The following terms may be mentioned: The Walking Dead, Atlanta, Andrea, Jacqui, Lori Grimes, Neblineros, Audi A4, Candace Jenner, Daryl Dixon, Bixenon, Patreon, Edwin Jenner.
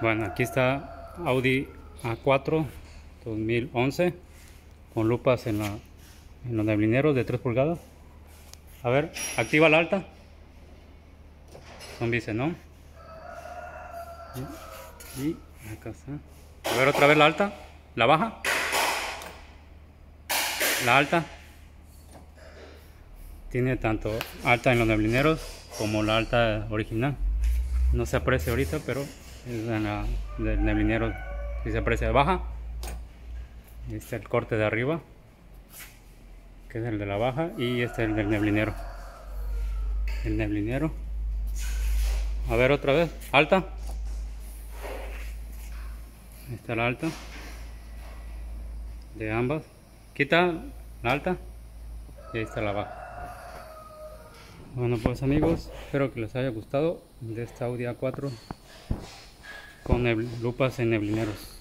Bueno, aquí está Audi A4 2011 con lupas en los neblineros de 3 pulgadas. A ver, activa la alta. Son Bixenon, ¿no? Y acá está. A ver, otra vez la alta, la baja, la alta. Tiene tanto alta en los neblineros como la alta original. No se aprecia ahorita, pero es en la del neblinero si se aprecia. Baja. Este es el corte de arriba, que es el de la baja, y este es el del neblinero. El neblinero. A ver, otra vez. Alta. Esta es la alta. De ambas. Quita la alta. Y ahí está la baja. Bueno, pues amigos, espero que les haya gustado de esta Audi A4 con lupas en neblineros.